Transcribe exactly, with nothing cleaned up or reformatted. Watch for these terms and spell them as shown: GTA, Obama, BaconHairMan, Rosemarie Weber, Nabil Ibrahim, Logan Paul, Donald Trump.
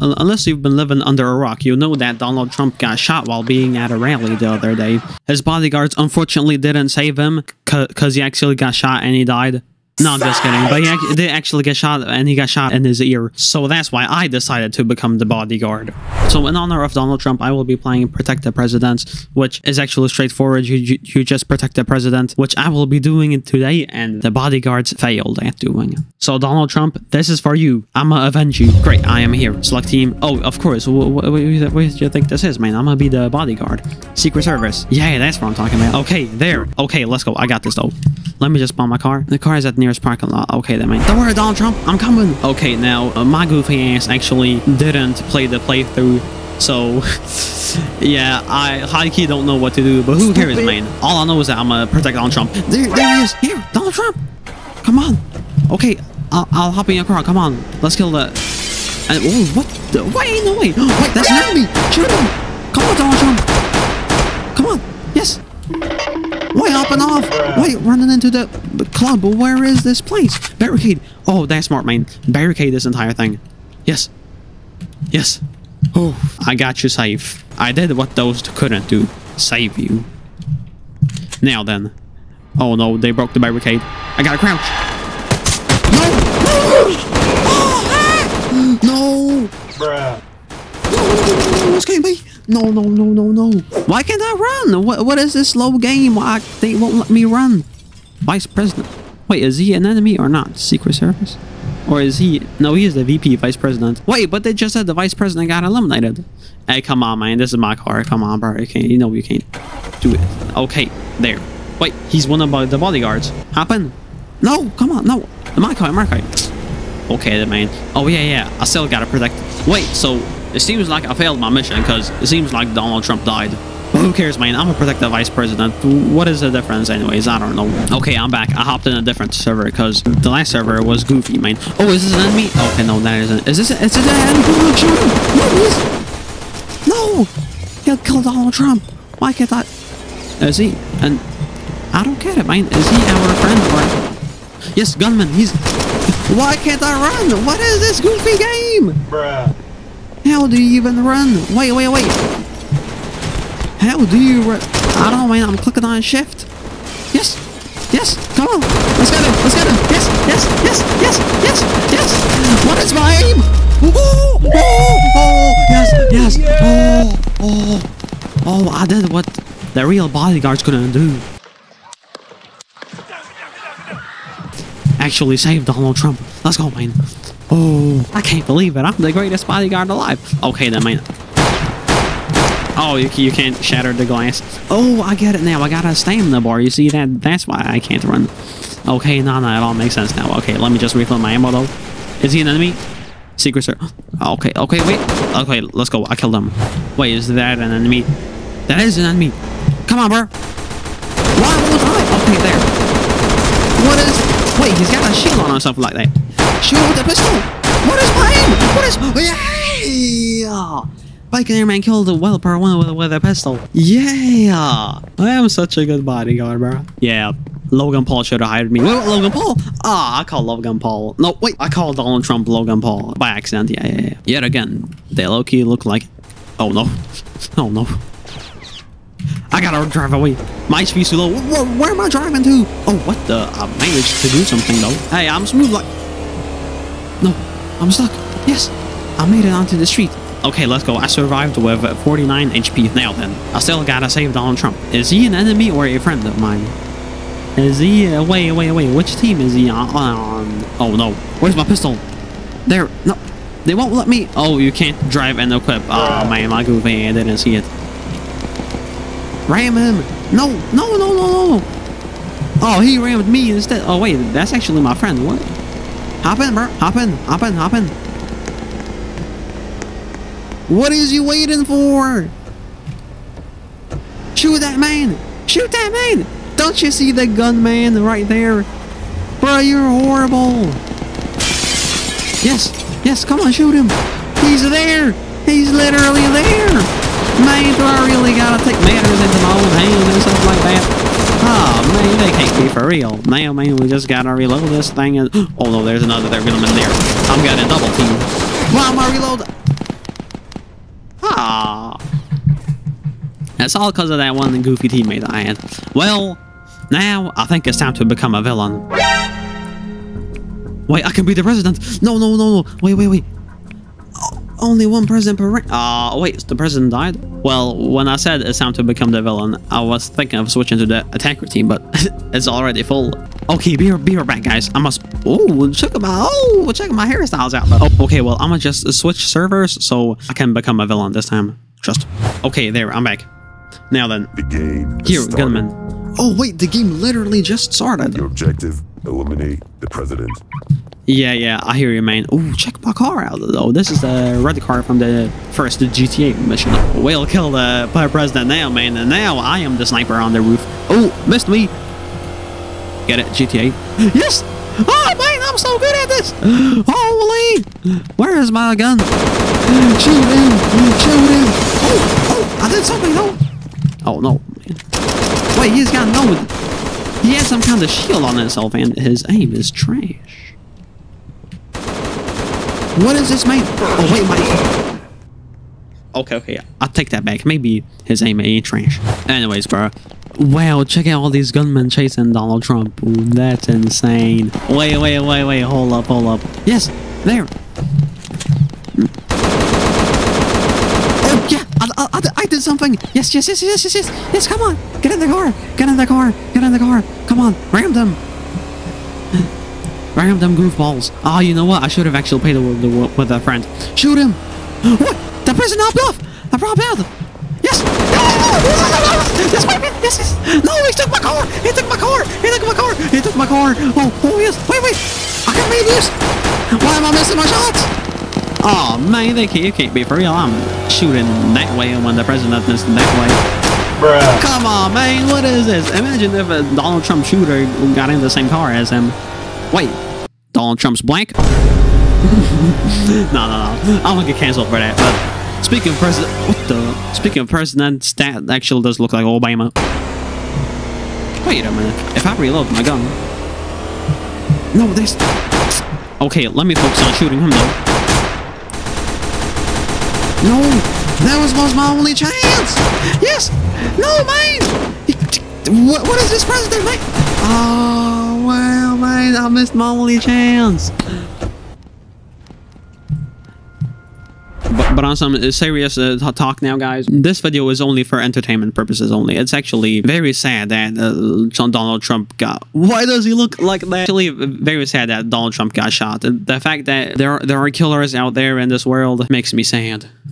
Unless you've been living under a rock, you know that Donald Trump got shot while being at a rally the other day. His bodyguards unfortunately didn't save him because he actually got shot and he died. No, I'm just kidding, but he ac did actually get shot, and he got shot in his ear. So that's why I decided to become the bodyguard. So in honor of Donald Trump, I will be playing Protect the President, which is actually straightforward. You, you, you just protect the president, which I will be doing it today, and the bodyguards failed at doing it. So Donald Trump, this is for you. I'ma avenge you. Great, I am here. Select team. Oh, of course. What, what, what do you think this is, man? I'ma be the bodyguard. Secret Service. Yeah, that's what I'm talking about. Okay, there. Okay, let's go. I got this, though. Let me just spawn my car. The car is at near parking lot. Okay, that means, don't worry, Donald Trump, I'm coming. Okay, now uh, my goofy ass actually didn't play the playthrough, so yeah, I high-key don't know what to do, but who cares, man? All I know is that I'm gonna protect Donald Trump. There, there he is. Here, Donald Trump, come on. Okay, I'll, I'll hop in your car. Come on, let's kill the and, oh, what the, wait, no way. Oh, wait, that's an enemy. Shoot him. Come on, Donald Trump, come on. Yes. Wait, up and off! Wait, running into the club. Where is this place? Barricade. Oh, that's smart, man. Barricade this entire thing. Yes. Yes. Oh, I got you safe. I did what those couldn't do. Save you. Now then. Oh no, they broke the barricade. I gotta crouch. No! Oh, ah! No! Bruh. No, this can't be. No, no, no, no, no. Why can't I run? What, what is this slow game? Why they won't let me run? Vice President. Wait, is he an enemy or not? Secret Service? Or is he... No, he is the V P, Vice President. Wait, but they just said the Vice President got eliminated. Hey, come on, man. This is my car. Come on, bro. You can't... You know you can't do it. Okay, there. Wait, he's one of the bodyguards. Hop in. No, come on. No. My car, my car. Okay, then, man. Oh, yeah, yeah. I still gotta protect... Wait, so... It seems like I failed my mission because it seems like Donald Trump died. But who cares, man? I'm gonna protect the vice president. What is the difference anyways? I don't know. Okay, I'm back. I hopped in a different server because the last server was goofy, man. Oh, is this an enemy? Okay, no, that isn't. Is this, is this an enemy? No! He'll kill Donald Trump. Why can't I? Is he? And I don't get it, man. Is he our friend or? Yes, gunman. He's. Why can't I run? What is this goofy game? Bruh. How do you even run? Wait, wait, wait. How do you run? I don't know, man. I'm clicking on shift. Yes. Yes. Come on. Let's get him. Let's get him. Yes. Yes. Yes. Yes. Yes. Yes. What is my aim? Oh. Oh. Oh. Yes. Yes. Oh. Oh. Oh. I did what the real bodyguards couldn't do. Actually saved Donald Trump. Let's go, man. Oh, I can't believe it. I'm the greatest bodyguard alive. Okay, then, man. Oh, you, you can't shatter the glass. Oh, I get it now. I got a stamina bar. You see that? That's why I can't run. Okay, no, no, it all makes sense now. Okay, let me just refill my ammo, though. Is he an enemy? Secret sir. Okay, okay, wait. Okay, let's go. I killed him. Wait, is that an enemy? That is an enemy. Come on, bro. Why won't I? Okay, there. What is... Wait, he's got a shield on or something like that. Shoot with the pistol! What is my aim? What is... Yeah! BaconHairMan killed a well-per one with, with a pistol. Yeah! I am such a good bodyguard, bro. Yeah, Logan Paul should have hired me. Wait, Logan Paul? Ah, oh, I call Logan Paul. No, wait, I called Donald Trump Logan Paul. By accident, yeah, yeah, yeah. Yet again, they low-key look like... Oh, no. Oh, no. I gotta drive away. My speed's too low. Where, where am I driving to? Oh, what the... I managed to do something, though. Hey, I'm smooth like... No, I'm stuck. Yes, I made it onto the street. Okay, let's go. I survived with forty-nine H P. Now then, I still gotta save Donald Trump. Is he an enemy or a friend of mine? Is he... Uh, wait, wait, wait. Which team is he on? Oh, no. Where's my pistol? There. No. They won't let me... Oh, you can't drive and equip. Oh, man, my goofy. I didn't see it. Ram him. No, no, no, no, no. Oh, he rammed me instead. Oh, wait. That's actually my friend. What? Hop in, bro. Hop in. Hop in. Hop in. What is you waiting for? Shoot that man. Shoot that man. Don't you see the gunman right there? Bro, you're horrible. Yes. Yes. Come on. Shoot him. He's there. He's literally there. Man, do I really gotta take matters into my own hands and stuff like that? Oh, man, they can't be for real. Now, man, we just gotta reload this thing. And oh, no, there's another. They're gonna be there. I'm gonna double team. Why am I reloading? Ah, it's all because of that one goofy teammate I had. Well, now I think it's time to become a villain. Wait, I can be the president. No, no, no, no. Wait, wait, wait. Oh, only one president per rank. Ah, uh, wait, the president died? Well, when I said it's time to become the villain, I was thinking of switching to the attacker team, but it's already full. Okay, be, be right back, guys. I must... Oh, check my... Oh, check my hairstyles out. But, oh, okay, well, I'm gonna just switch servers so I can become a villain this time. Just... Okay, there, I'm back. Now then. The game Here, started. Gunman. Oh, wait, the game literally just started. Your objective... Eliminate the president. Yeah, yeah, I hear you, man. Oh, check my car out, though. This is the red car from the first G T A mission. We'll kill the president now, man. And now I am the sniper on the roof. Oh, missed me. Get it, G T A. Yes! Oh, man, I'm so good at this! Holy! Where is my gun? Shoot him! Shoot him! Oh, oh, I did something, though! Oh, no. Wait, he's got no... He has some kind of shield on himself, and his aim is trash. What is this, man? Oh, wait, my... Okay, okay, I'll take that back. Maybe his aim ain't trash. Anyways, bro. Wow, check out all these gunmen chasing Donald Trump. Ooh, that's insane. Wait, wait, wait, wait. Hold up, hold up. Yes, there. Oh, yeah. I, I, I, I did something. Yes, yes, yes, yes, yes, yes. Yes, come on. Get in the car. Get in the car. Get in the car. Come on. Ram them. Ram them goofballs. Ah, oh, you know what? I should have actually played with, with, with a friend. Shoot him. What? The person knocked off. I brought out. Yes. Yes, yes, yes. No, he took my car. He took my car. He took my car. He took my car. Oh, oh, yes. Wait, wait. I can't make this. Why am I missing my shots? Oh man, they can't, you can't be for real. I'm shooting that way when the president is that way. Bruh. Come on, man, what is this? Imagine if a Donald Trump shooter got in the same car as him. Wait, Donald Trump's blank? no, no, no. I'm gonna get canceled for that. But speaking of president, what the? Speaking of presidents, that actually does look like Obama. Wait a minute. If I reload my gun, no, there's. Okay, let me focus on shooting him though. No, that was, was my only chance. Yes, no, mate. What, what is this president, mate? Oh, well, mate, I missed my only chance. But, but on some serious uh, talk now, guys, this video is only for entertainment purposes only. It's actually very sad that uh, Donald Trump got... Why does he look like that? Actually, very sad that Donald Trump got shot. The fact that there are, there are killers out there in this world makes me sad.